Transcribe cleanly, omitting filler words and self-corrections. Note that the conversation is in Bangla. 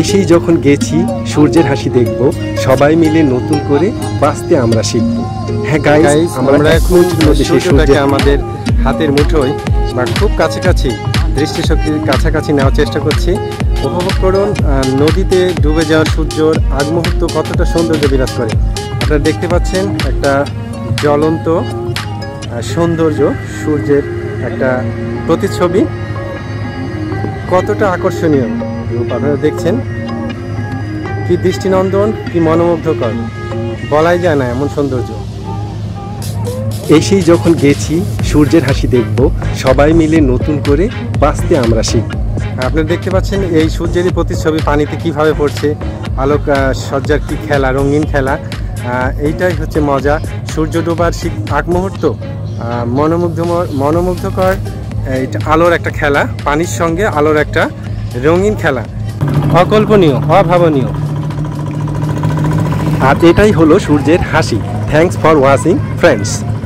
এসেই যখন গেছি সূর্যের হাসি দেখব, সবাই মিলে নতুন করে বাঁচতে আমরা শিখব। হ্যাঁ গাইস, আমরা এখন সূর্যটাকে আমাদের হাতের মুঠোয় বা খুব কাছাকাছি, দৃষ্টিশক্তির কাছাকাছি নেওয়ার চেষ্টা করছি। উপভোগ করুন নদীতে ডুবে যাওয়া সূর্যর আগ মুহূর্ত কতটা সৌন্দর্য বিরাজ করে। আপনারা দেখতে পাচ্ছেন একটা জ্বলন্ত সৌন্দর্য, সূর্যের একটা প্রতিচ্ছবি, কতটা আকর্ষণীয় রূপ আপনারা দেখছেন। কি দৃষ্টিনন্দন, কি মনোমুগ্ধকর, বলাই যায় না এমন সৌন্দর্য। এসেই যখন গেছি সূর্যের হাসি দেখব, সবাই মিলে নতুন করে বাঁচতে আমরা শিখব। আপনারা দেখতে পাচ্ছেন এই সূর্যেরই প্রতিচ্ছবি পানিতে কিভাবে পড়ছে, আলোক সজ্জার কি খেলা, রঙিন খেলা, এইটাই হচ্ছে মজা। সূর্য ডোবার আগ মুহূর্ত মনোমুগ্ধকর, এটা আলোর একটা খেলা, পানির সঙ্গে আলোর একটা রঙিন খেলা, অকল্পনীয়, অভাবনীয়। আর এটাই হলো সূর্যের হাসি। Thanks for watching friends.